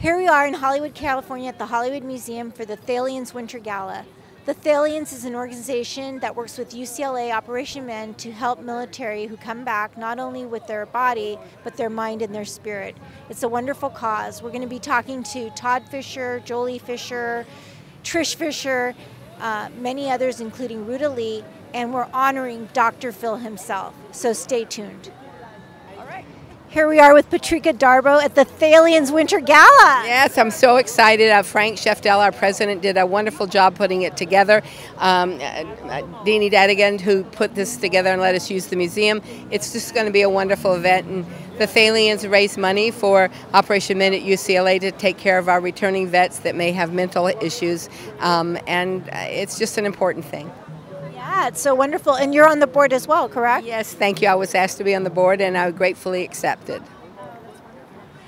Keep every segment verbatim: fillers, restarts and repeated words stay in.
Here we are in Hollywood, California at the Hollywood Museum for the Thalians Winter Gala. The Thalians is an organization that works with U C L A Operation Mend to help military who come back not only with their body, but their mind and their spirit. It's a wonderful cause. We're going to be talking to Todd Fisher, Joely Fisher, Trish Fisher, uh, many others, including Ruta Lee, and we're honoring Doctor Phil himself. So stay tuned. Here we are with Patrika Darbo at the Thalians Winter Gala. Yes, I'm so excited. Uh, Frank Scheftel, our president, did a wonderful job putting it together. Um, uh, Deanie Dadigan, who put this together and let us use the museum. It's just going to be a wonderful event. And the Thalians raise money for Operation Mend at U C L A to take care of our returning vets that may have mental issues. Um, and uh, it's just an important thing. Yeah, it's so wonderful. And you're on the board as well, correct? Yes, thank you. I was asked to be on the board, and I gratefully accepted.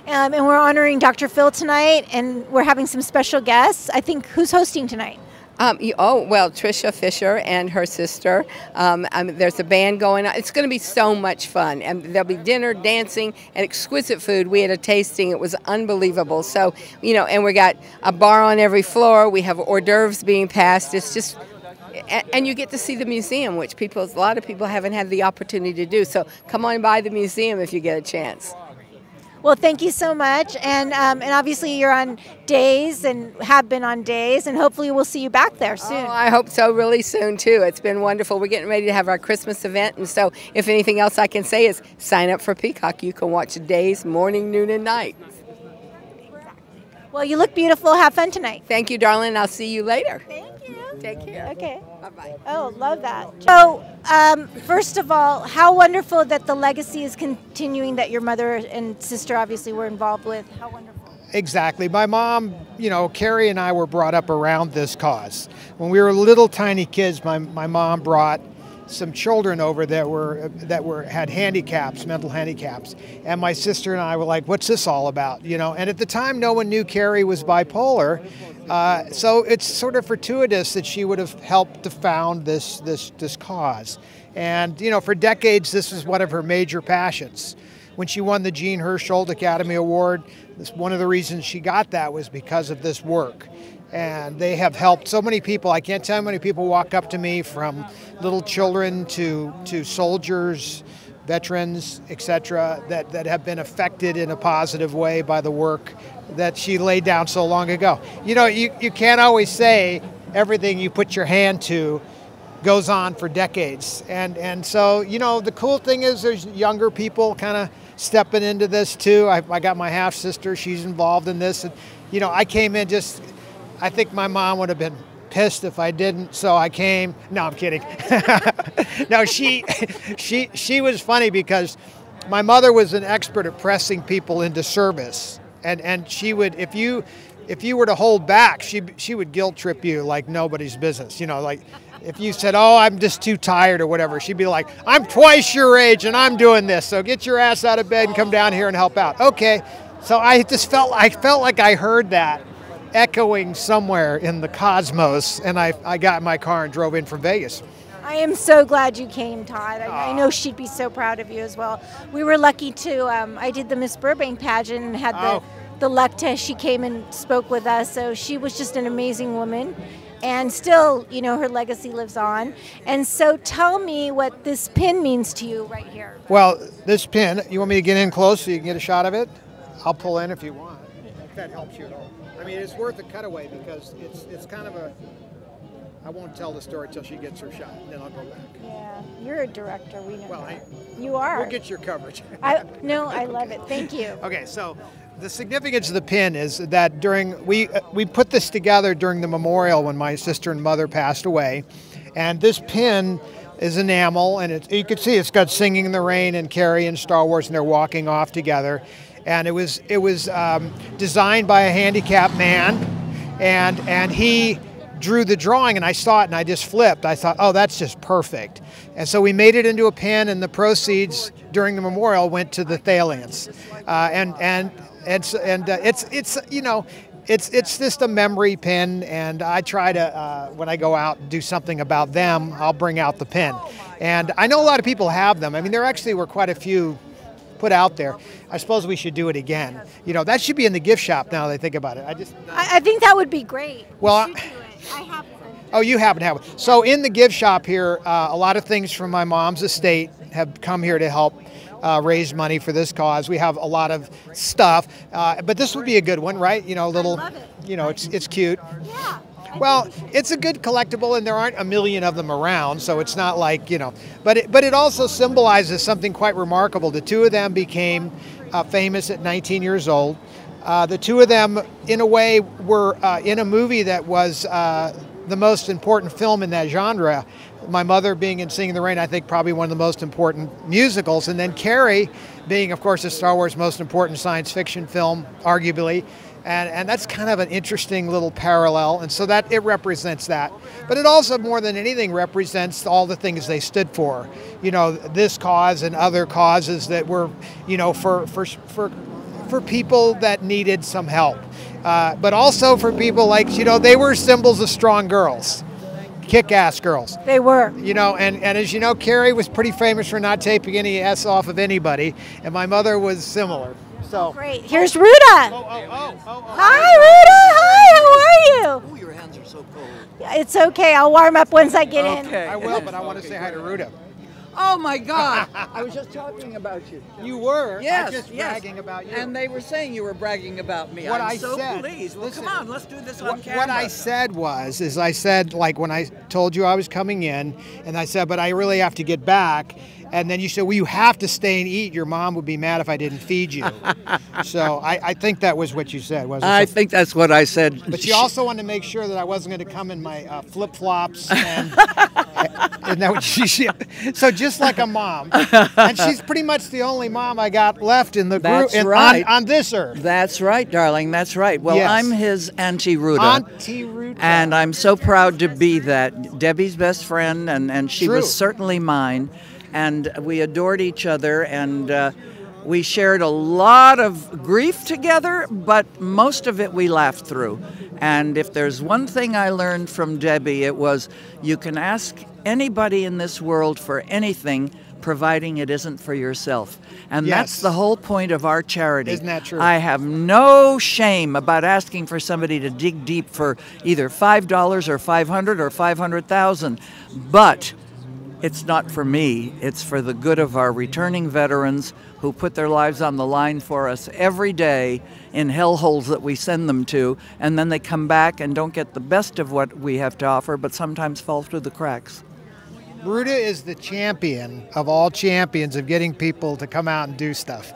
Um, and we're honoring Doctor Phil tonight, and we're having some special guests. I think, who's hosting tonight? Um, you, oh, well, Trish Fisher and her sister. Um, I mean, there's a band going on. It's going to be so much fun. And there'll be dinner, dancing, and exquisite food. We had a tasting. It was unbelievable. So, you know, and we got a bar on every floor. We have hors d'oeuvres being passed. It's just... And you get to see the museum, which people, a lot of people haven't had the opportunity to do. So come on by the museum if you get a chance. Well, thank you so much. And, um, and obviously you're on days and have been on days, and hopefully we'll see you back there soon. Oh, I hope so, really soon, too. It's been wonderful. We're getting ready to have our Christmas event. And so if anything else I can say is sign up for Peacock. You can watch days, morning, noon, and night. Exactly. Well, you look beautiful. Have fun tonight. Thank you, darling. I'll see you later. Thank Take care. Okay. Bye-bye. Oh, love that. So, um, first of all, how wonderful that the legacy is continuing that your mother and sister obviously were involved with. How wonderful. Exactly. My mom, you know, Carrie and I were brought up around this cause. When we were little tiny kids, my, my mom brought some children over that were that were had handicaps, mental handicaps, and my sister and I were like, "What's this all about?" You know. And at the time, no one knew Carrie was bipolar, uh, so it's sort of fortuitous that she would have helped to found this this this cause. And you know, for decades, this was one of her major passions. When she won the Jean Hersholt Academy Award, this, one of the reasons she got that was because of this work. And they have helped so many people. I can't tell how many people walk up to me, from little children to, to soldiers, veterans, et cetera, that, that have been affected in a positive way by the work that she laid down so long ago. You know, you, you can't always say everything you put your hand to goes on for decades. And, and so, you know, the cool thing is there's younger people kind of stepping into this too. I, I got my half-sister, she's involved in this. And, you know, I came in just... I think my mom would have been pissed if I didn't, so I came. No, I'm kidding. No, she, she, she was funny because my mother was an expert at pressing people into service, and and she would, if you, if you were to hold back, she she would guilt trip you like nobody's business. You know, like if you said, "Oh, I'm just too tired" or whatever, she'd be like, "I'm twice your age and I'm doing this, so get your ass out of bed and come down here and help out." Okay, so I just felt I felt like I heard that echoing somewhere in the cosmos, and I, I got in my car and drove in from Vegas. I am so glad you came, Todd. I, I know she'd be so proud of you as well. We were lucky to, um, I did the Miss Burbank pageant and had the, oh. the luck to, she came and spoke with us, so she was just an amazing woman. And still, you know, her legacy lives on. And so tell me what this pin means to you right here. Well, this pin, you want me to get in close so you can get a shot of it? I'll pull in if you want, if that helps you at all. I mean, it's worth a cutaway because it's it's kind of a, I won't tell the story till she gets her shot, and then I'll go back. Yeah, you're a director, we know well, that. I, you are. We'll get your coverage. I, no, I okay. love it. Thank you. Okay, so the significance of the pin is that during, we, uh, we put this together during the memorial when my sister and mother passed away, and this pin is enamel, and it, you can see it's got Singing in the Rain and Carrie and Star Wars, and they're walking off together. And it was it was um, designed by a handicapped man, and and he drew the drawing, and I saw it and I just flipped. I thought, oh, that's just perfect. And so we made it into a pin, and the proceeds during the memorial went to the Thalians. Uh, and and and and uh, it's it's you know. It's it's just a memory pin, and I try to, uh, when I go out and do something about them, I'll bring out the pin. And I know a lot of people have them. I mean, there actually were quite a few put out there, I suppose we should do it again. You know, that should be in the gift shop now that I think about it. I just I, I think that would be great. Well, we should do it. I have one. Oh, you happen to have one. So in the gift shop here, uh, a lot of things from my mom's estate have come here to help Uh, raise money for this cause. We have a lot of stuff, uh, but this would be a good one, right? You know, little, you know, it's it's cute. Yeah. Well, it's a good collectible, and there aren't a million of them around, so it's not like, you know. But it, but it also symbolizes something quite remarkable. The two of them became uh, famous at nineteen years old. Uh, the two of them, in a way, were uh, in a movie that was uh, the most important film in that genre. My mother being in Singing in the Rain, I think probably one of the most important musicals. And then Carrie being, of course, the Star Wars most important science fiction film, arguably. And, and that's kind of an interesting little parallel. And so that it represents that. But it also, more than anything, represents all the things they stood for. You know, this cause and other causes that were, you know, for, for, for, for people that needed some help. Uh, but also for people like, you know, they were symbols of strong girls. Kick-ass girls. They were. You know, and, and as you know, Carrie was pretty famous for not taping any S off of anybody, and my mother was similar. So great. Here's Ruta. Oh, oh, oh, oh, oh. Hi, Ruta. Hi, how are you? Oh, your hands are so cold. It's okay. I'll warm up once I get okay. in. I will, but I want to say hi to Ruta. Oh, my God. I was just talking about you. You were? Yes. I was just yes. bragging about you. And they were saying you were bragging about me. What I'm I so said, pleased. Well, listen, come on. Let's do this on camera. What I said was, is I said, like, when I told you I was coming in, and I said, but I really have to get back. And then you said, well, you have to stay and eat. Your mom would be mad if I didn't feed you. So I, I think that was what you said, wasn't it? I think that's what I said. But you also wanted to make sure that I wasn't going to come in my uh, flip-flops. And, and that what she, she, so just like a mom. And she's pretty much the only mom I got left in the group right. on, on this earth. That's right, darling. That's right. Well, yes. I'm his Auntie Ruta. Auntie Ruta. And I'm so proud to be that. Debbie's best friend, and, and she True. was certainly mine. And we adored each other, and uh, we shared a lot of grief together, but most of it we laughed through. And if there's one thing I learned from Debbie, it was you can ask anybody in this world for anything, providing it isn't for yourself. And yes. that's the whole point of our charity. Isn't that true? I have no shame about asking for somebody to dig deep for either five dollars or five hundred dollars or five hundred thousand dollars. But it's not for me, it's for the good of our returning veterans who put their lives on the line for us every day in hellholes that we send them to, and then they come back and don't get the best of what we have to offer, but sometimes fall through the cracks. Ruta is the champion of all champions of getting people to come out and do stuff.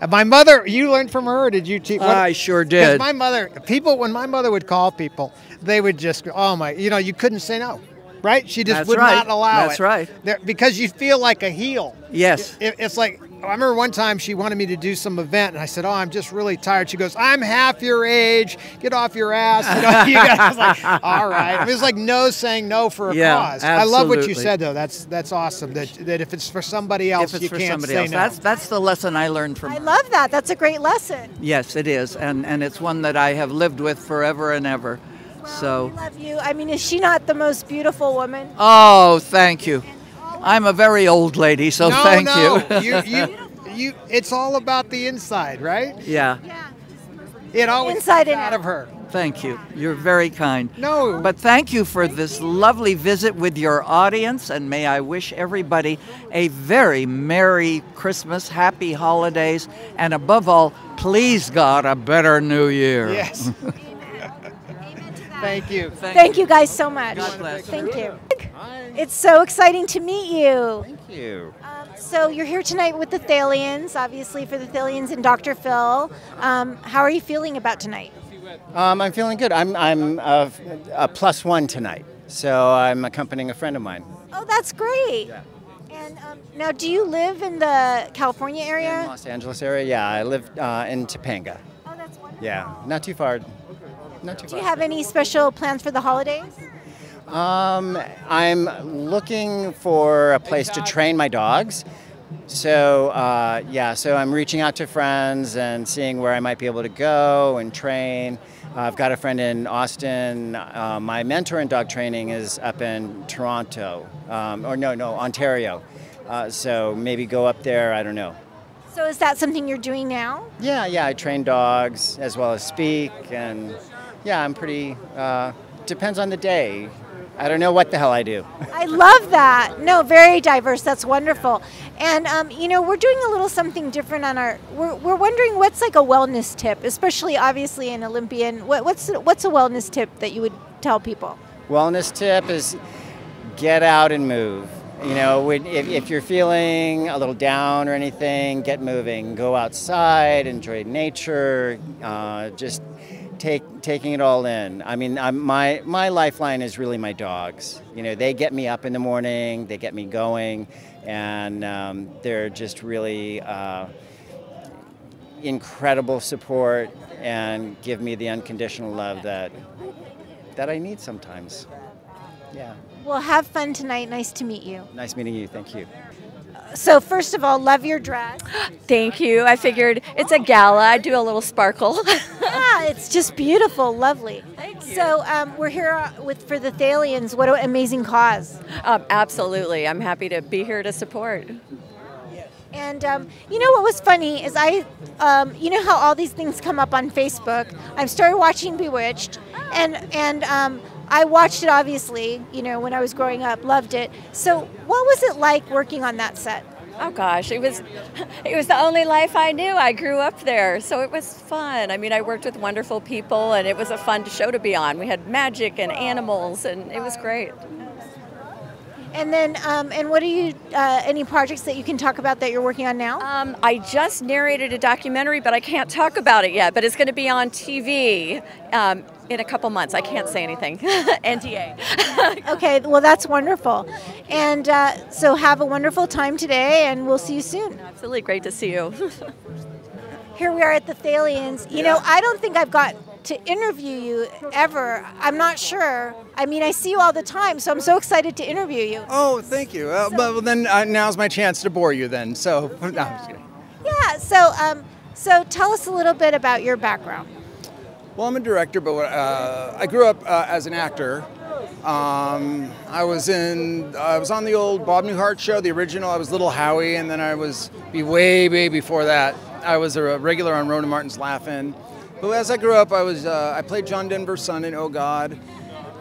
And my mother, you learned from her, or did you teach? What, I sure did. My mother, people, when my mother would call people, they would just go, oh my, you know, you couldn't say no. Right? She just That's would right. not allow That's it. That's right. There, because you feel like a heel. Yes. It, it's like, I remember one time she wanted me to do some event, and I said, oh, I'm just really tired. She goes, I'm half your age. Get off your ass. You know, you guys, I was like, all right. I mean, it was like no saying no for a yeah, cause. Absolutely. I love what you said, though. That's that's awesome, that, that if it's for somebody else, if it's you for can't somebody say else. No. That's, that's the lesson I learned from I her. love that. That's a great lesson. Yes, it is, and, and it's one that I have lived with forever and ever. So. I love you. I mean, is she not the most beautiful woman? Oh, thank you. I'm a very old lady, so no, thank no. you. you, you, you. It's all about the inside, right? Yeah. Yeah. It always inside comes and out, out of her. Thank you. You're very kind. No. But thank you for this lovely visit with your audience, and may I wish everybody a very Merry Christmas, Happy Holidays, and above all, please God, a better New Year. Yes. Thank you. Thank, Thank you. you guys so much. God bless. Thank you. Hi. It's so exciting to meet you. Thank you. Um, so you're here tonight with the Thalians, obviously for the Thalians and Doctor Phil. Um, how are you feeling about tonight? Um, I'm feeling good. I'm, I'm a, a plus one tonight, so I'm accompanying a friend of mine. Oh, that's great. Yeah. And um, now, do you live in the California area? In Los Angeles area, yeah. I live uh, in Topanga. Oh, that's wonderful. Yeah, not too far. Not too Do you have any special plans for the holidays? Um, I'm looking for a place to train my dogs. So, uh, yeah, so I'm reaching out to friends and seeing where I might be able to go and train. Uh, I've got a friend in Austin. Uh, my mentor in dog training is up in Toronto, um, or no, no, Ontario. Uh, so maybe go up there, I don't know. So is that something you're doing now? Yeah, yeah, I train dogs as well as speak, and yeah, I'm pretty, uh, depends on the day. I don't know what the hell I do. I love that. No, very diverse. That's wonderful. And, um, you know, we're doing a little something different on our, we're, we're wondering what's like a wellness tip, especially obviously an Olympian. What, what's, what's a wellness tip that you would tell people? Wellness tip is get out and move. You know, if, if you're feeling a little down or anything, get moving. Go outside, enjoy nature, uh, just take, taking it all in. I mean, I'm, my, my lifeline is really my dogs. You know, they get me up in the morning, they get me going, and um, they're just really uh, incredible support and give me the unconditional love that, that I need sometimes. Yeah. Well, have fun tonight. Nice to meet you. Nice meeting you. Thank you. So first of all, love your dress. Thank you. I figured it's a gala. I do a little sparkle. Yeah, it's just beautiful. Lovely. Thank you. So um, we're here with for the Thalians. What an amazing cause. Um, absolutely. I'm happy to be here to support. And um, you know what was funny is I, um, you know how all these things come up on Facebook. I've started watching Bewitched, and and. Um, I watched it, obviously, you know, when I was growing up, loved it. So what was it like working on that set? Oh, gosh, it was it was the only life I knew. I grew up there, so it was fun. I mean, I worked with wonderful people, and it was a fun show to be on. We had magic and animals, and it was great. And then, um, and what are you, uh, any projects that you can talk about that you're working on now? Um, I just narrated a documentary, but I can't talk about it yet, but it's going to be on T V. Um, In a couple months. I can't say anything. N D A. Okay, well, that's wonderful. And uh, so have a wonderful time today, and we'll see you soon. Absolutely. Great to see you. Here we are at the Thalians. You know, I don't think I've got to interview you ever. I'm not sure. I mean, I see you all the time, so I'm so excited to interview you. Oh, thank you. Uh, so, well, then uh, now's my chance to bore you then. So, yeah. No, I'm just kidding. Yeah, so, um, so tell us a little bit about your background. Well, I'm a director, but uh, I grew up uh, as an actor. Um, I was in, I was on the old Bob Newhart show, the original. I was Little Howie, and then I was be way, way before that. I was a regular on Ronan Martin's Laugh-In. But as I grew up, I was uh, I played John Denver's son in Oh God,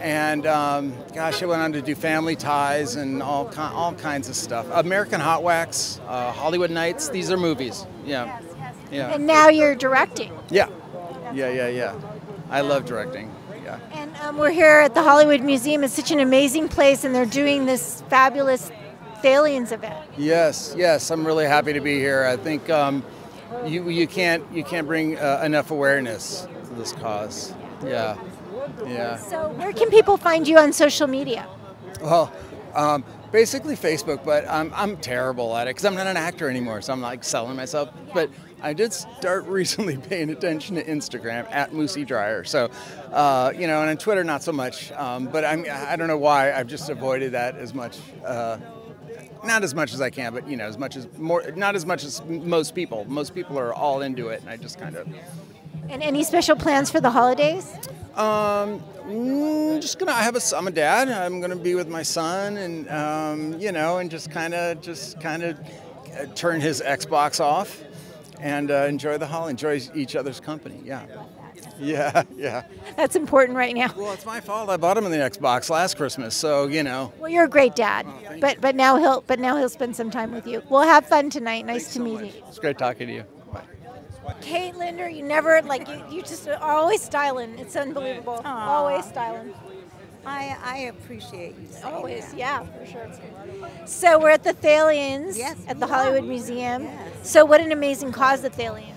and um, gosh, I went on to do Family Ties and all ki all kinds of stuff. American Hot Wax, uh, Hollywood Nights. These are movies. Yeah, yeah. And now you're directing. Yeah. Yeah, yeah, yeah. I love directing. Yeah. And um, we're here at the Hollywood Museum. It's such an amazing place, and they're doing this fabulous Thalians event. Yes, yes. I'm really happy to be here. I think um, you you can't you can't bring uh, enough awareness to this cause. Yeah, yeah. So where can people find you on social media? Well, um, basically Facebook, but I'm I'm terrible at it because I'm not an actor anymore, so I'm like selling myself, but. I did start recently paying attention to Instagram, at Moosie Drier. So, uh, you know, and on Twitter, not so much. Um, but I'm, I don't know why. I've just avoided that as much. Uh, not as much as I can, but, you know, as much as more, not as much as most people. Most people are all into it, and I just kind of. And any special plans for the holidays? Um, just gonna, I have a, I'm a dad. I'm going to be with my son and, um, you know, and just kind of, just kind of turn his Xbox off. And uh, enjoy the hall, enjoy each other's company, yeah. Yeah, yeah. That's important right now. Well, it's my fault. I bought him the Xbox last Christmas, so, you know. Well, you're a great dad, oh, but, but, now he'll, but now he'll spend some time with you. Well, have fun tonight. Nice Thanks to so meet much. you. It's great talking to you. Bye. Kate Linder, you never, like, you, you just are always styling. It's unbelievable. Aww. Always styling. I, I appreciate you saying Always, that. yeah, for sure. So we're at the Thalians yes, at the Hollywood are. Museum. Yes. So what an amazing cause, the Thalians.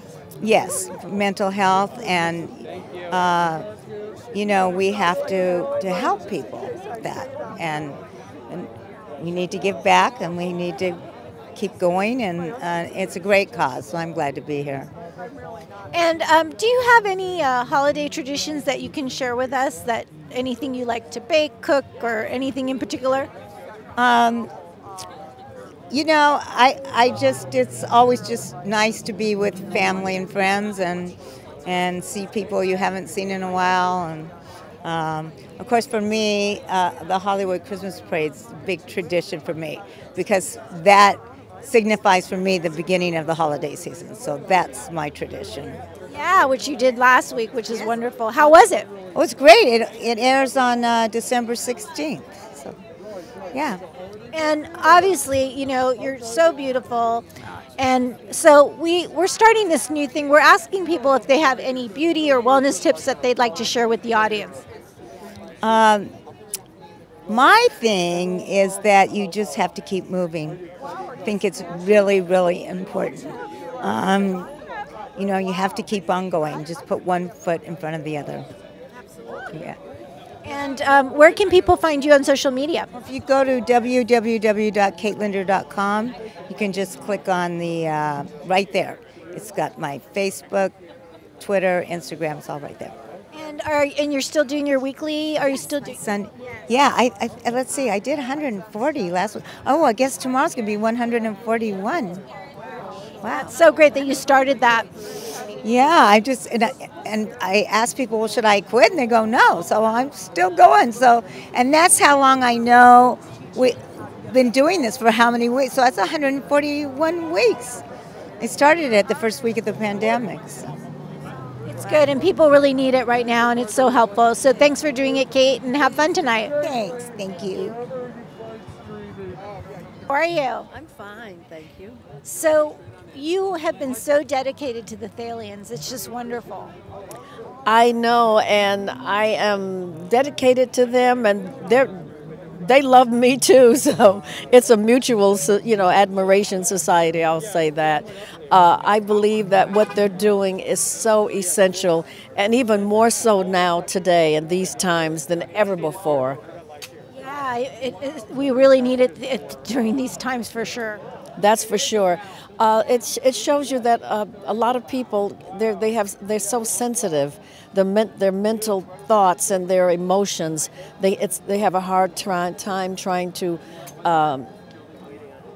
Yes, mental health, and, uh, you know, we have to, to help people with that. And, and we need to give back, and we need to keep going, and uh, it's a great cause, so I'm glad to be here. And um, do you have any uh, holiday traditions that you can share with us, that anything you like to bake, cook, or anything in particular? Um, you know, I, I just, it's always just nice to be with family and friends and and see people you haven't seen in a while. And um, of course, for me, uh, the Hollywood Christmas Parade's a big tradition for me, because that signifies for me the beginning of the holiday season. So that's my tradition. Yeah, which you did last week, which is wonderful. How was it? Oh, it's great. It, it airs on uh, December sixteenth. So, yeah. And obviously, you know, you're so beautiful. And so we, we're starting this new thing. We're asking people if they have any beauty or wellness tips that they'd like to share with the audience. Um, my thing is that you just have to keep moving. I think it's really, really important. Um, you know, you have to keep on going. Just put one foot in front of the other. Yeah. And um, where can people find you on social media? If you go to w w w dot kate linder dot com, you can just click on the, uh, right there. It's got my Facebook, Twitter, Instagram, it's all right there. And are and you're still doing your weekly? Are you still doing? Sunday? Yeah, I, I, let's see, I did one hundred forty last week. Oh, I guess tomorrow's going to be one hundred forty-one. Wow, it's so great that you started that. Yeah, I just, and I, and I asked people, well, should I quit? And they go, no. So I'm still going. So, and that's how long I know we've been doing this for how many weeks. So that's one hundred forty-one weeks. I started it the first week of the pandemic. So. It's good. And people really need it right now. And it's so helpful. So thanks for doing it, Kate, and have fun tonight. Thanks. Thank you. How are you? I'm fine. Thank you. So, you have been so dedicated to the Thalians. It's just wonderful. I know, and I am dedicated to them, and they they love me too. So it's a mutual, you know, admiration society. I'll say that. Uh, I believe that what they're doing is so essential, and even more so now today in these times than ever before. Yeah, it, it, we really need it, it during these times for sure. That's for sure. Uh, it, it shows you that uh, a lot of people, they're, they have, they're so sensitive. The men, their mental thoughts and their emotions, they, it's, they have a hard try, time trying to um,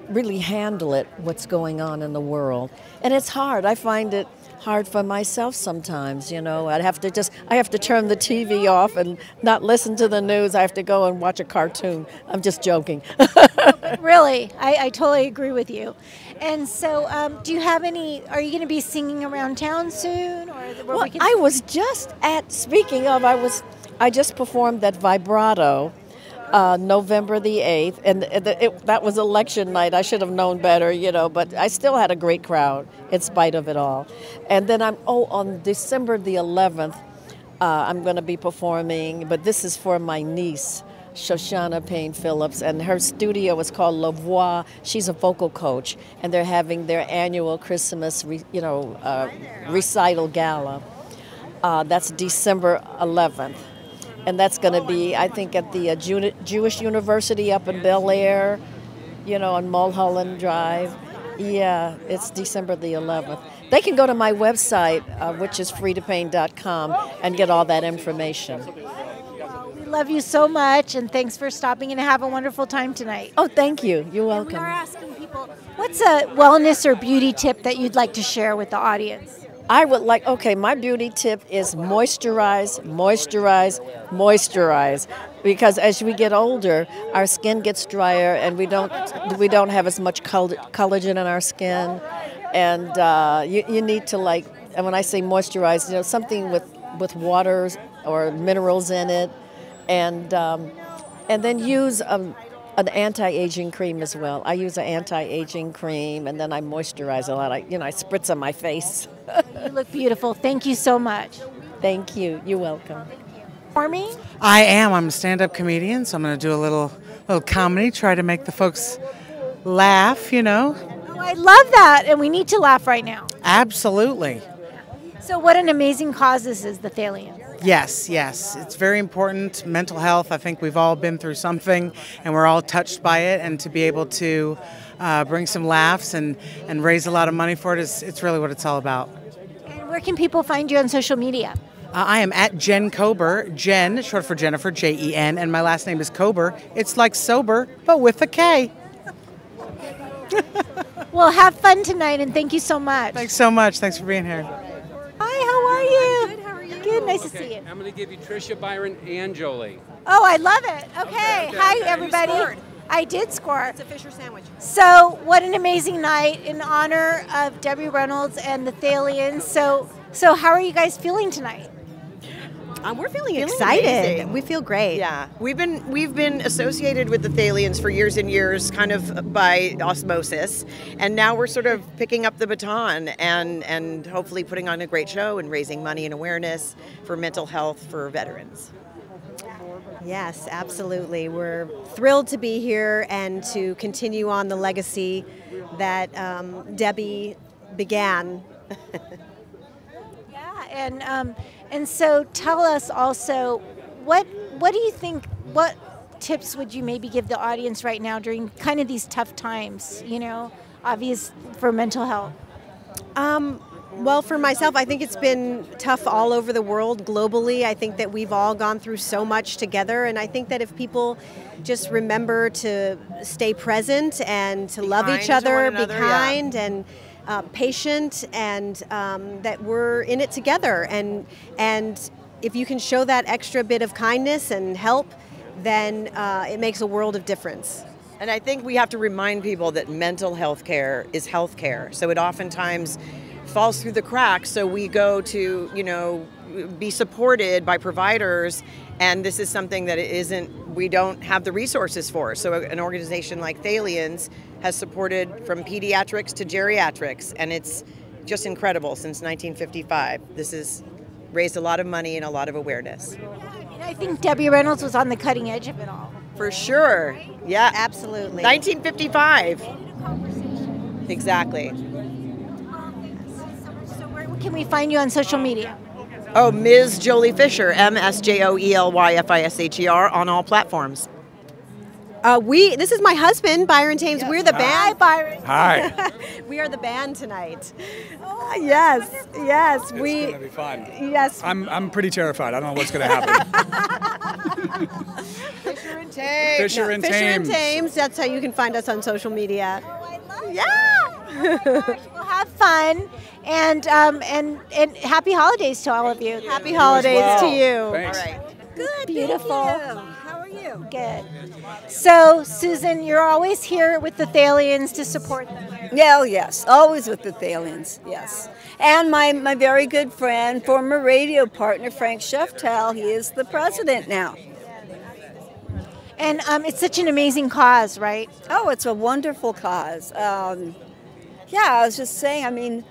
really handle it, what's going on in the world. And it's hard. I find it hard for myself sometimes, you know. I'd have to just, I have to turn the T V off and not listen to the news. I have to go and watch a cartoon. I'm just joking. Really, I, I totally agree with you. And so, um, do you have any, are you going to be singing around town soon? Or well, we can... I was just at, speaking of, I was, I just performed that vibrato uh, November the eighth, and it, it, that was election night. I should have known better, you know, but I still had a great crowd in spite of it all. And then I'm, oh, on December the eleventh, uh, I'm going to be performing, but this is for my niece, Shoshana Payne Phillips, and her studio is called La Voix. She's a vocal coach, and they're having their annual Christmas, re, you know, uh, recital gala. Uh, that's December eleventh, and that's going to be, I think, at the uh, Jew Jewish University up in Bel Air, you know, on Mulholland Drive. Yeah, it's December the eleventh. They can go to my website, uh, which is free to pain dot com, and get all that information. Love you so much, and thanks for stopping, and have a wonderful time tonight. Oh, thank you. You're welcome. And we are asking people, what's a wellness or beauty tip that you'd like to share with the audience? I would like, okay, my beauty tip is moisturize, moisturize, moisturize. Because as we get older, our skin gets drier, and we don't, we don't have as much collagen in our skin. And uh, you, you need to, like, and when I say moisturize, you know, something with, with water or minerals in it. And um, and then use a, an anti-aging cream as well. I use an anti-aging cream, and then I moisturize a lot. I, you know, I spritz on my face. You look beautiful. Thank you so much. Thank you. You're welcome. For me? I am. I'm a stand-up comedian, so I'm going to do a little little comedy, try to make the folks laugh, you know. Oh, I love that, and we need to laugh right now. Absolutely. So what an amazing cause this is, the Thalians. Yes, yes. It's very important. Mental health, I think we've all been through something, and we're all touched by it, and to be able to uh, bring some laughs and, and raise a lot of money for it, is, it's really what it's all about. And where can people find you on social media? Uh, I am at Jen Kober, Jen, short for Jennifer, J E N, and my last name is Kober. It's like sober, but with a K. Well, have fun tonight, and thank you so much. Thanks so much. Thanks for being here. Hi, how are you? Good, nice okay. to see you. I'm going to give you Trisha, Byron, and Joely. Oh, I love it. Okay, okay, okay. Hi, everybody. I did score. It's a Fisher sandwich. So what an amazing night in honor of Debbie Reynolds and the Thalians. So, so how are you guys feeling tonight? Um, we're feeling, feeling excited. Amazing. We feel great. Yeah, we've been we've been associated with the Thalians for years and years, kind of by osmosis, and now we're sort of picking up the baton and and hopefully putting on a great show and raising money and awareness for mental health for veterans. Yes, absolutely. We're thrilled to be here and to continue on the legacy that um, Debbie began. Yeah, and. Um, And so tell us also, what what do you think, what tips would you maybe give the audience right now during kind of these tough times, you know, obvious for mental health? Um, well, for myself, I think it's been tough all over the world globally. I think that we've all gone through so much together. And I think that if people just remember to stay present and to love each other, be kind and... Uh, patient, and um, that we're in it together, and and if you can show that extra bit of kindness and help, then uh, it makes a world of difference. And I think we have to remind people that mental health care is health care, so it oftentimes falls through the cracks. So we go to, you know, be supported by providers, and this is something that it isn't, we don't have the resources for. So an organization like Thalians has supported from pediatrics to geriatrics, and it's just incredible. Since nineteen fifty-five, this has raised a lot of money and a lot of awareness. Yeah, I mean, I think Debbie Reynolds was on the cutting edge of it all. For sure, yeah. Absolutely. nineteen fifty-five. Exactly. So where can we find you on social media? Oh, Miz Joely Fisher, M S J O E L Y F I S H E R, on all platforms. Uh, we, this is my husband, Byron Thames. Yes. We're the band. Hi, Byron. Hi. We are the band tonight. Oh, yes, wonderful. Yes. It's we, gonna be fun. Yes. I'm, I'm pretty terrified. I don't know what's gonna happen. Fisher and Thames. Fisher and, no, Fisher Thames. and Thames. That's how you can find us on social media. Oh, I love it. Yeah. Oh my gosh. We'll have fun, and um, and and happy holidays to all of you. you. Happy holidays you well. to you. Thanks. All right. Good. Beautiful. How are you? Good. So, Susan, you're always here with the Thalians to support them. Yeah, yes, always with the Thalians, yes. And my, my very good friend, former radio partner, Frank Scheftel, he is the president now. And um, it's such an amazing cause, right? Oh, it's a wonderful cause. Um, yeah, I was just saying, I mean,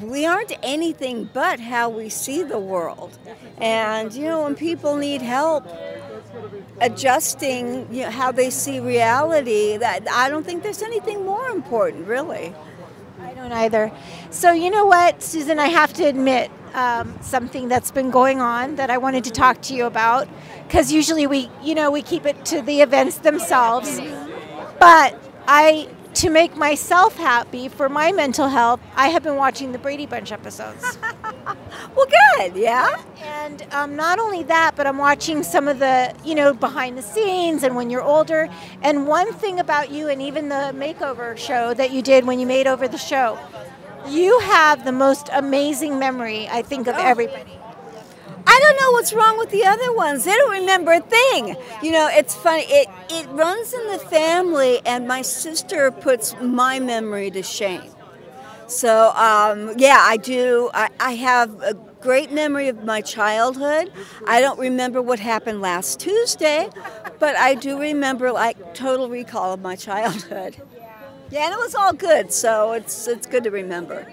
we aren't anything but how we see the world. And, you know, when people need help, adjusting, you know, how they see reality, that I don't think there's anything more important, really. I don't either. So you know what, Susan, I have to admit um, something that's been going on that I wanted to talk to you about, because usually we, you know, we keep it to the events themselves. But I, to make myself happy for my mental health, I have been watching the Brady Bunch episodes. Well, good, yeah. And um, not only that, but I'm watching some of the, you know, behind the scenes and when you're older. And one thing about you, and even the makeover show that you did when you made over the show, you have the most amazing memory, I think, of oh. everybody. I don't know what's wrong with the other ones. They don't remember a thing. You know, it's funny. It, it runs in the family, and my sister puts my memory to shame. So, um, yeah, I do. I, I have a great memory of my childhood. I don't remember what happened last Tuesday, but I do remember, like, total recall of my childhood. Yeah, and it was all good, so it's, it's good to remember.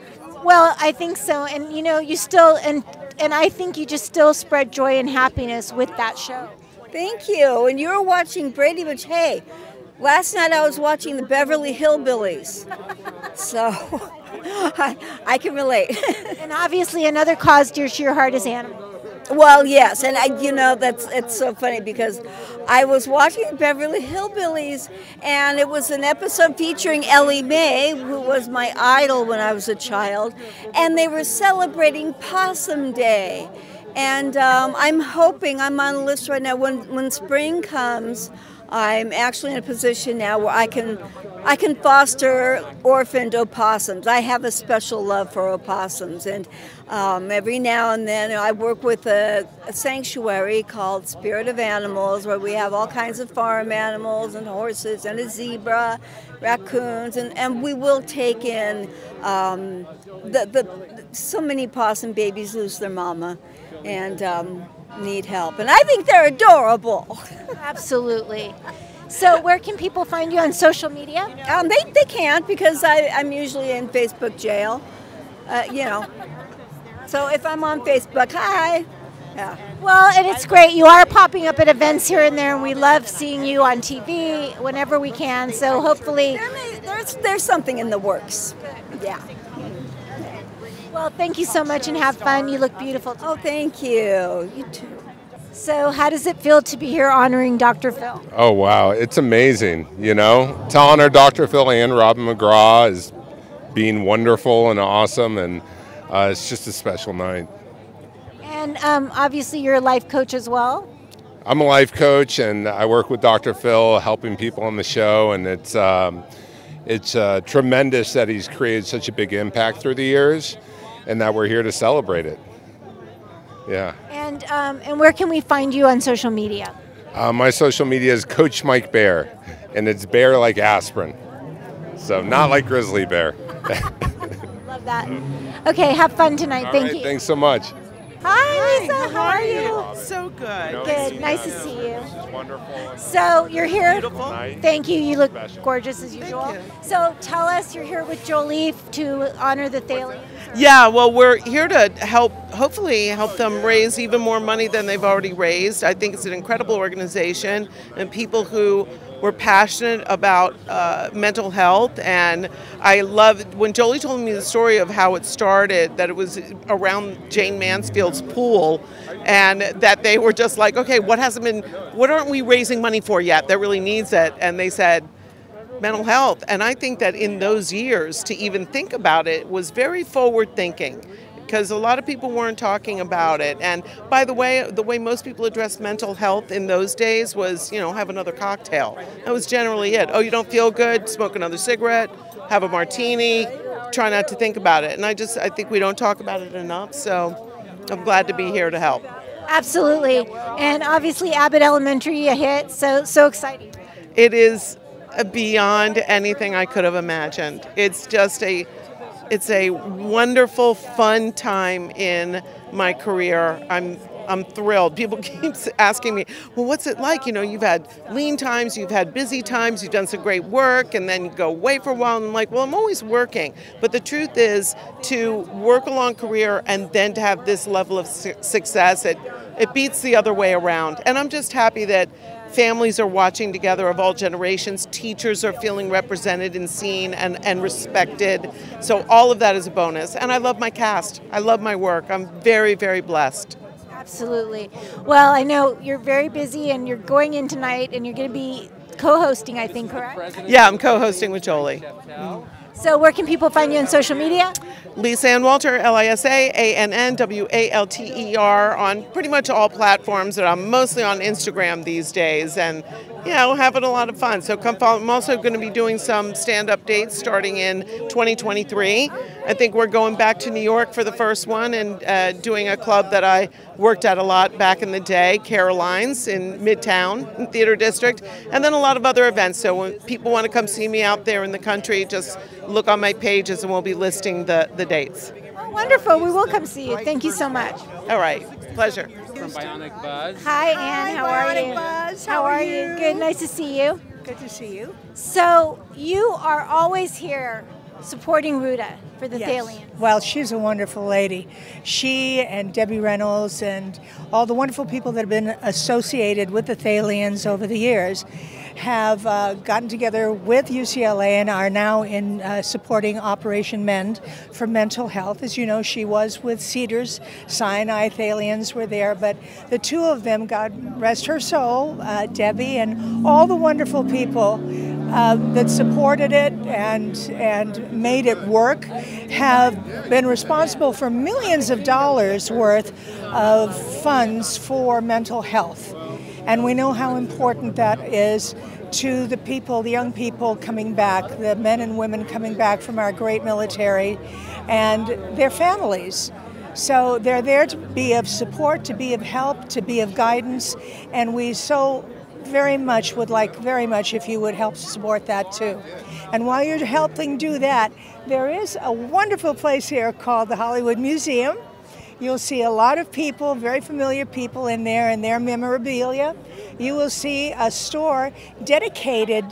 Well, I think so, and, you know, you still... and. And I think you just still spread joy and happiness with that show. Thank you. And you're watching Brady Bunch. Hey, last night I was watching the Beverly Hillbillies. So I, I can relate. And obviously another cause dear to your heart is animals. Well, yes. And, I, you know, that's it's so funny because I was watching Beverly Hillbillies, and it was an episode featuring Ellie Mae, who was my idol when I was a child, and they were celebrating Possum Day. And um, I'm hoping, I'm on a list right now, when, when spring comes, I'm actually in a position now where I can I can foster orphaned opossums. I have a special love for opossums, and um, every now and then I work with a, a sanctuary called Spirit of Animals, where we have all kinds of farm animals and horses and a zebra, raccoons, and, and we will take in um, the, the so many possum babies lose their mama, and um, need help, and I think they're adorable. Absolutely. So where can people find you on social media? Um, they, they can't, because I, I'm usually in Facebook jail, uh, you know. So if I'm on Facebook, hi. Yeah. Well, and it's great. You are popping up at events here and there, and we love seeing you on T V whenever we can. So hopefully there may, there's, there's something in the works. Yeah. Well, thank you so much, and have fun. You look beautiful tonight. Oh, thank you. You too. So how does it feel to be here honoring Doctor Phil? Oh, wow. It's amazing, you know. To honor Doctor Phil and Robin McGraw is being wonderful and awesome, and uh, it's just a special night. And um, obviously you're a life coach as well. I'm a life coach, and I work with Doctor Phil helping people on the show, and it's, um, it's uh, tremendous that he's created such a big impact through the years, and that we're here to celebrate it. Yeah. And um, and where can we find you on social media? Uh, my social media is Coach Mike Bear, and it's bear like aspirin, so not like grizzly bear. Love that. Okay, have fun tonight. All Thank right, you. Thanks so much. Hi, Lisa. Hi, how, how are you? you? So good. No, good. Nice to see you. This is wonderful. So you're here. Beautiful. Thank you. You look Special. gorgeous as usual. So tell us, you're here with Joely to honor the Thalians. Yeah, well, we're here to help, hopefully help them raise even more money than they've already raised. I think it's an incredible organization, and people who were passionate about uh, mental health. And I love, when Joely told me the story of how it started, that it was around Jane Mansfield's pool, and that they were just like, okay, what hasn't been, what aren't we raising money for yet that really needs it? And they said, mental health. And I think that in those years, to even think about it was very forward thinking, because a lot of people weren't talking about it. And by the way, the way most people addressed mental health in those days was, you know, have another cocktail. That was generally it. Oh, you don't feel good? Smoke another cigarette, have a martini, try not to think about it. And I just, I think we don't talk about it enough, so I'm glad to be here to help. Absolutely. And obviously Abbott Elementary, a hit, so, so exciting. It is beyond anything I could have imagined. It's just a, it's a wonderful, fun time in my career. I'm I'm thrilled. People keep asking me, well, what's it like? You know, you've had lean times, you've had busy times, you've done some great work, and then you go away for a while. And I'm like, well, I'm always working. But the truth is, to work a long career and then to have this level of su success, it, it beats the other way around. And I'm just happy that families are watching together of all generations. Teachers are feeling represented and seen and, and respected. So all of that is a bonus. And I love my cast. I love my work. I'm very, very blessed. Absolutely. Well, I know you're very busy, and you're going in tonight, and you're going to be co-hosting, I think, correct? Yeah, I'm co-hosting with Joely. Mm-hmm. So where can people find you on social media? Lisa Ann Walter, L I S A A N N W A L T E R, on pretty much all platforms, and I'm mostly on Instagram these days, and, you know, having a lot of fun. So come follow. I'm also going to be doing some stand-up dates starting in twenty twenty-three. I think we're going back to New York for the first one, and uh, doing a club that I worked at a lot back in the day, Caroline's in Midtown, in Theater District, and then a lot of other events. So when people want to come see me out there in the country, just look on my pages, and we'll be listing the, the dates. Oh, wonderful. We will come see you. Thank you so much. All right. Pleasure. From Bionic Buzz. Hi, Anne. How are you? Buzz. How are you? Good. Nice to see you. Good to see you. So you are always here supporting Ruta for the Thalians. Well, she's a wonderful lady. She and Debbie Reynolds and all the wonderful people that have been associated with the Thalians over the years have uh, gotten together with U C L A and are now in uh, supporting Operation Mend for mental health. As you know, she was with Cedars, Sinai Thalians were there, but the two of them, God rest her soul, uh, Debbie and all the wonderful people uh, that supported it and, and made it work, have been responsible for millions of dollars worth of funds for mental health. And we know how important that is to the people, the young people coming back, the men and women coming back from our great military and their families. So they're there to be of support, to be of help, to be of guidance, and we so very much would like very much if you would help support that too. And while you're helping do that, there is a wonderful place here called the Hollywood Museum. You'll see a lot of people, very familiar people in there and their memorabilia. You will see a store dedicated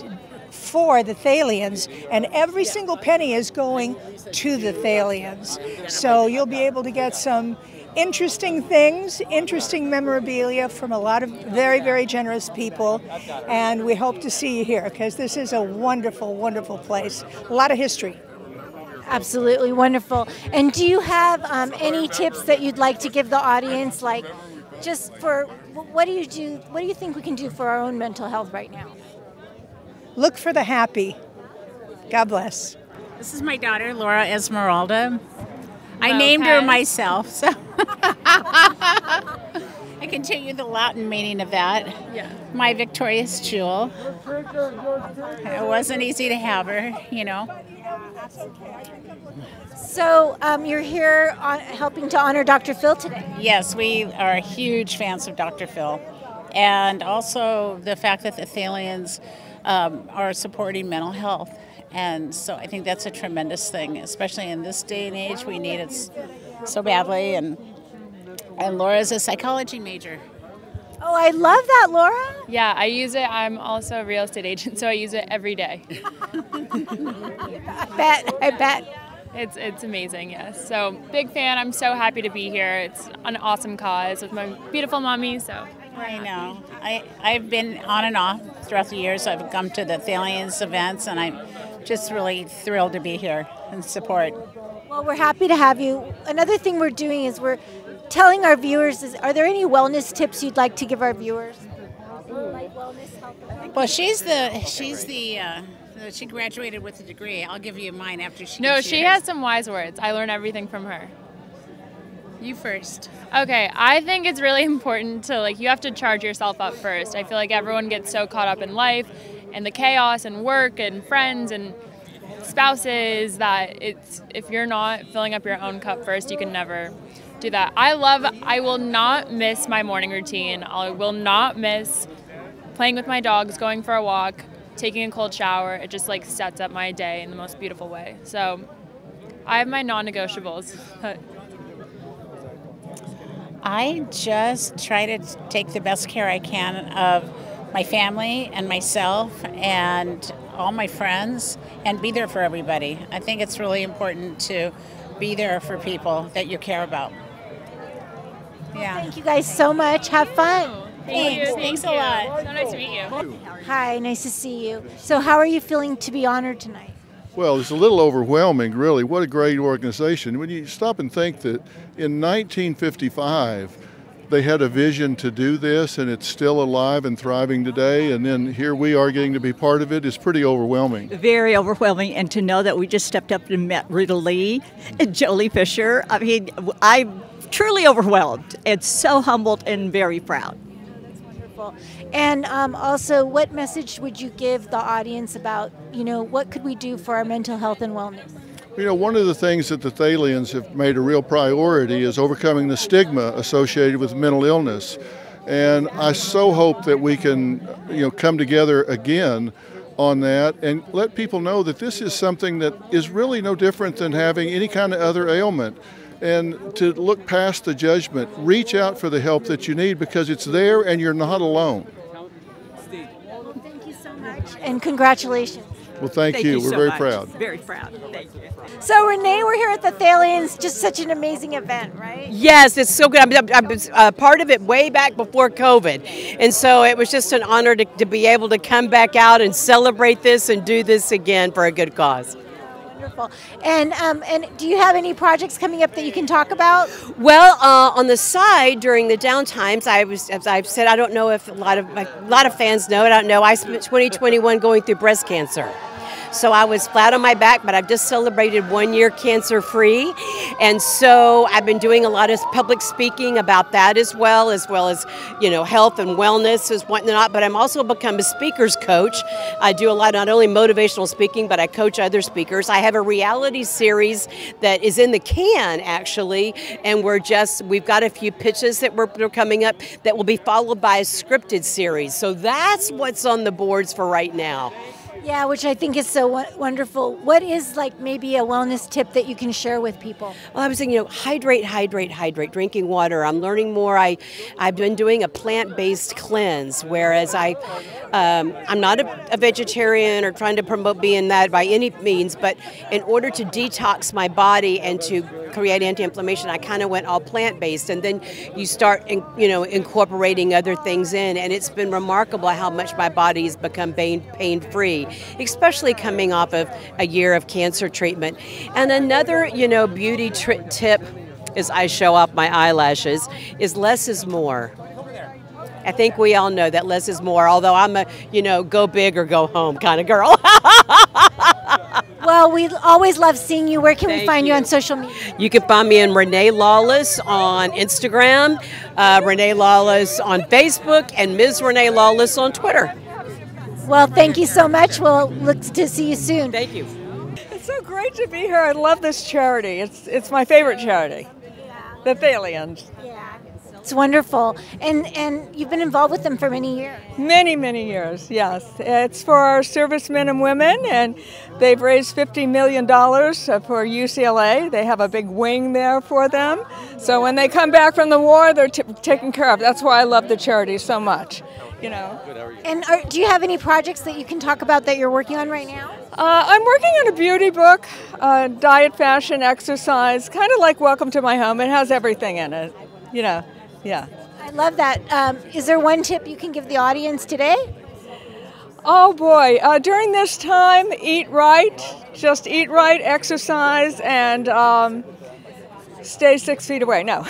for the Thalians, and every single penny is going to the Thalians. So you'll be able to get some interesting things, interesting memorabilia from a lot of very, very generous people, and we hope to see you here because this is a wonderful, wonderful place. A lot of history. Absolutely wonderful. And do you have um, any tips that you'd like to give the audience, like just for what do you do, what do you think we can do for our own mental health right now? Look for the happy. God bless. This is my daughter, Laura Esmeralda. I okay. named her myself, so I can tell you the Latin meaning of that. Yeah. My victorious jewel. It wasn't easy to have her, you know. So um, you're here on, helping to honor Doctor Phil today. Yes, we are huge fans of Doctor Phil, and also the fact that the Thalians Um, are supporting mental health, and so I think that's a tremendous thing, especially in this day and age. We need it so badly, and and Laura's a psychology major. Oh, I love that, Laura. Yeah, I use it. I'm also a real estate agent, so I use it every day. I bet, I bet. It's, it's amazing, yes. So, big fan. I'm so happy to be here. It's an awesome cause with my beautiful mommy, so. I know. I, I've been on and off throughout the years. I've come to the Thalians events, and I'm just really thrilled to be here and support. Well, we're happy to have you. Another thing we're doing is we're telling our viewers, is, are there any wellness tips you'd like to give our viewers? Well, she's the, she's the, uh, she graduated with a degree. I'll give you mine after she No, she has some wise words. I learn everything from her. You first. Okay, I think it's really important to, like, you have to charge yourself up first. I feel like everyone gets so caught up in life and the chaos and work and friends and spouses that it's, if you're not filling up your own cup first, you can never do that. I love, I will not miss my morning routine. I will not miss playing with my dogs, going for a walk, taking a cold shower. It just, like, sets up my day in the most beautiful way. So I have my non-negotiables. I just try to take the best care I can of my family and myself and all my friends and be there for everybody. I think it's really important to be there for people that you care about. Yeah. Thank you guys so much. Have fun. Thank Thanks. You. Thanks Thank a you. Lot. So nice to meet you. Hi, nice to see you. So how are you feeling to be honored tonight? Well, it's a little overwhelming, really. What a great organization. When you stop and think that in nineteen fifty-five, they had a vision to do this, and it's still alive and thriving today, and then here we are getting to be part of it. It's pretty overwhelming. Very overwhelming, and to know that we just stepped up and met Ruta Lee and Joely Fisher. I mean, I'm truly overwhelmed and so humbled and very proud. And um, also, what message would you give the audience about, you know, what could we do for our mental health and wellness? You know, one of the things that the Thalians have made a real priority is overcoming the stigma associated with mental illness. And I so hope that we can, you know, come together again on that and let people know that this is something that is really no different than having any kind of other ailment. And to look past the judgment, reach out for the help that you need because it's there and you're not alone. Well, thank you so much and congratulations. Well, thank, thank you. you. We're so very much. proud. Very proud. Thank you. So, Renee, we're here at the Thalians. Just such an amazing event, right? Yes, it's so good. I was uh, part of it way back before COVID. And so it was just an honor to, to be able to come back out and celebrate this and do this again for a good cause. And um, and do you have any projects coming up that you can talk about? Well, uh, on the side during the downtimes, I was as I've said, I don't know if a lot of a lot of fans know. I don't know. I spent twenty twenty-one going through breast cancer. So I was flat on my back, but I've just celebrated one year cancer-free. And so I've been doing a lot of public speaking about that as well, as well as, you know, health and wellness is whatnot. But I'm also become a speaker's coach. I do a lot, not only motivational speaking, but I coach other speakers. I have a reality series that is in the can, actually, and we're just, we've got a few pitches that we're coming up that will be followed by a scripted series. So that's what's on the boards for right now. Yeah, which I think is so wonderful. What is, like, maybe a wellness tip that you can share with people? Well, I was saying, you know, hydrate, hydrate, hydrate, drinking water. I'm learning more. I, I've been doing a plant-based cleanse, whereas I, um, I'm not a, a vegetarian or trying to promote being that by any means, but in order to detox my body and to create anti-inflammation, I kind of went all plant-based, and then you start, in, you know, incorporating other things in, and it's been remarkable how much my body has become pain, pain-free. Especially coming off of a year of cancer treatment. And another, you know, beauty tri tip is I show off my eyelashes is less is more. I think we all know that less is more, although I'm a, you know, go big or go home kind of girl. Well, we always love seeing you. Where can Thank we find you. you on social media? You can find me in Renee Lawless on Instagram, uh, Renee Lawless on Facebook, and Miz Renee Lawless on Twitter. Well, thank you so much. We'll look to see you soon. Thank you. It's so great to be here. I love this charity. It's it's my favorite charity, The Thalians. Yeah, it's wonderful. And and you've been involved with them for many years. Many, many years, yes. It's for our servicemen and women, and they've raised fifty million dollars for U C L A. They have a big wing there for them. So when they come back from the war, they're t taken care of. That's why I love the charity so much. You know. Good, how are you? And are, do you have any projects that you can talk about that you're working on right now? Uh, I'm working on a beauty book, uh, diet, fashion, exercise, kind of like Welcome to My Home. It has everything in it, you know, yeah. I love that. Um, is there one tip you can give the audience today? Oh, boy. Uh, during this time, eat right. Just eat right, exercise, and... Um, Stay six feet away. No,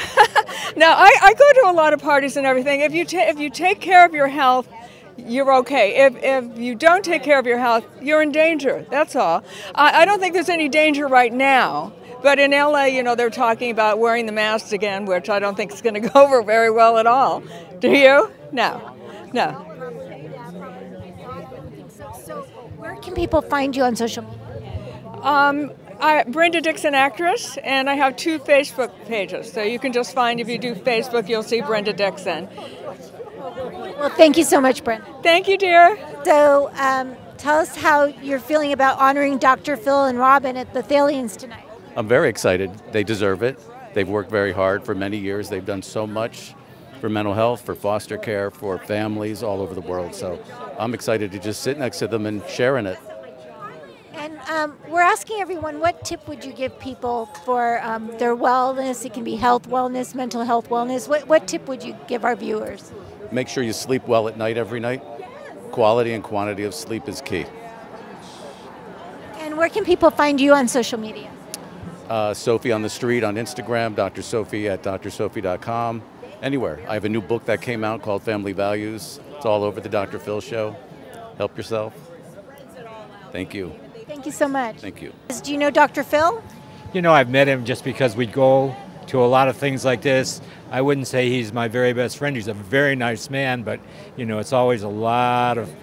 no. I, I go to a lot of parties and everything. If you ta if you take care of your health, you're okay. If if you don't take care of your health, you're in danger. That's all. I, I don't think there's any danger right now. But in L A, you know, they're talking about wearing the masks again, which I don't think is going to go over very well at all. Do you? No, no. So, where can people find you on social media? Um. I, Brenda Dickson, actress, and I have two Facebook pages, so you can just find, if you do Facebook, you'll see Brenda Dickson. Well, thank you so much, Brenda. Thank you, dear. So um, tell us how you're feeling about honoring Doctor Phil and Robin at the Thalians tonight. I'm very excited. They deserve it. They've worked very hard for many years. They've done so much for mental health, for foster care, for families all over the world. So I'm excited to just sit next to them and share in it. And um, we're asking everyone, what tip would you give people for um, their wellness? It can be health wellness, mental health wellness. What, what tip would you give our viewers? Make sure you sleep well at night every night. Quality and quantity of sleep is key. And where can people find you on social media? Uh, Sophie on the Street on Instagram, Doctor Sophie at Dr Sophie dot com, anywhere. I have a new book that came out called Family Values. It's all over the Doctor Phil Show. Help yourself. Thank you. Thank you so much. Thank you. Do you know Doctor Phil? You know, I've met him just because we go to a lot of things like this. I wouldn't say he's my very best friend. He's a very nice man, but, you know, it's always a lot of,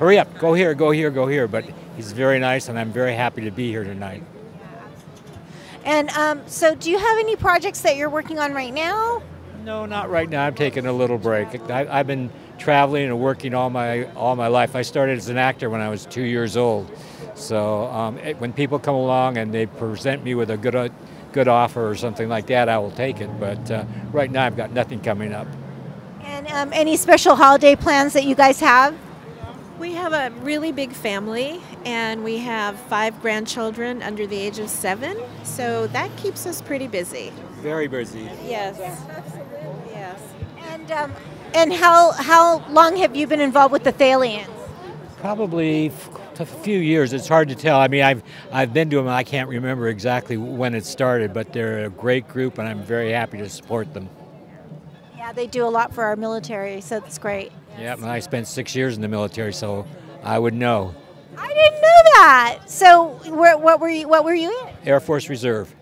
hurry up, go here, go here, go here. But he's very nice, and I'm very happy to be here tonight. And um, so do you have any projects that you're working on right now? No, not right now. I'm taking a little break. I, I've been traveling and working all my, all my life. I started as an actor when I was two years old. So um, it, when people come along and they present me with a good, uh, good offer or something like that, I will take it. But uh, right now I've got nothing coming up. And um, any special holiday plans that you guys have? We have a really big family, and we have five grandchildren under the age of seven. So that keeps us pretty busy. Very busy. Yes. Yes, absolutely. Yes. And, um, and how, how long have you been involved with the Thalians? Probably... a few years. It's hard to tell. I mean, I've I've been to them. I can't remember exactly when it started, but they're a great group, and I'm very happy to support them. Yeah, they do a lot for our military, so it's great. Yeah, and I spent six years in the military, so I would know. I didn't know that. So wh what were you? What were you in? Air Force Reserve.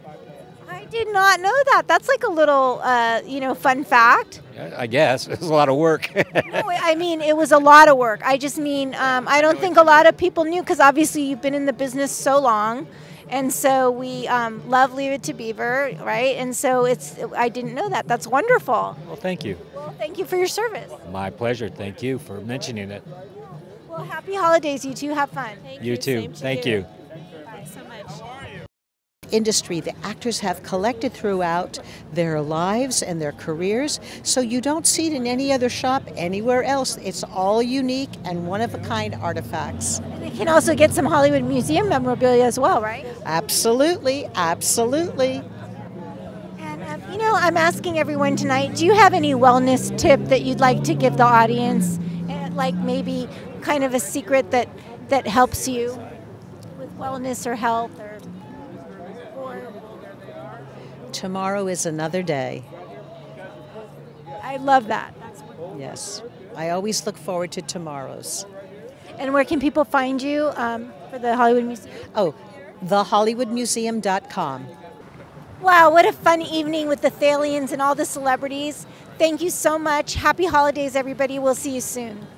I did not know that. That's like a little, uh, you know, fun fact. I guess it was a lot of work. No, I mean it was a lot of work. I just mean um, I don't think a lot of people knew because obviously you've been in the business so long. And so we um, love Leave It to Beaver, right? And so it's, I didn't know that. That's wonderful. Well, thank you. Well, thank you for your service. My pleasure. Thank you for mentioning it. Well, happy holidays. You two have fun. Thank you, you too. To thank you. you. Thanks so much. How are you? Industry the actors have collected throughout their lives and their careers, so you don't see it in any other shop anywhere else. It's all unique and one-of-a-kind artifacts. And they can also get some Hollywood Museum memorabilia as well, right? Absolutely, absolutely. And, um, you know, I'm asking everyone tonight, do you have any wellness tip that you'd like to give the audience, and like maybe kind of a secret that, that helps you with wellness or health? Or tomorrow is another day. I love that. Yes. I always look forward to tomorrows. And where can people find you um, for the Hollywood Museum? Oh, the hollywood museum dot com. Wow, what a fun evening with the Thalians and all the celebrities. Thank you so much. Happy holidays, everybody. We'll see you soon.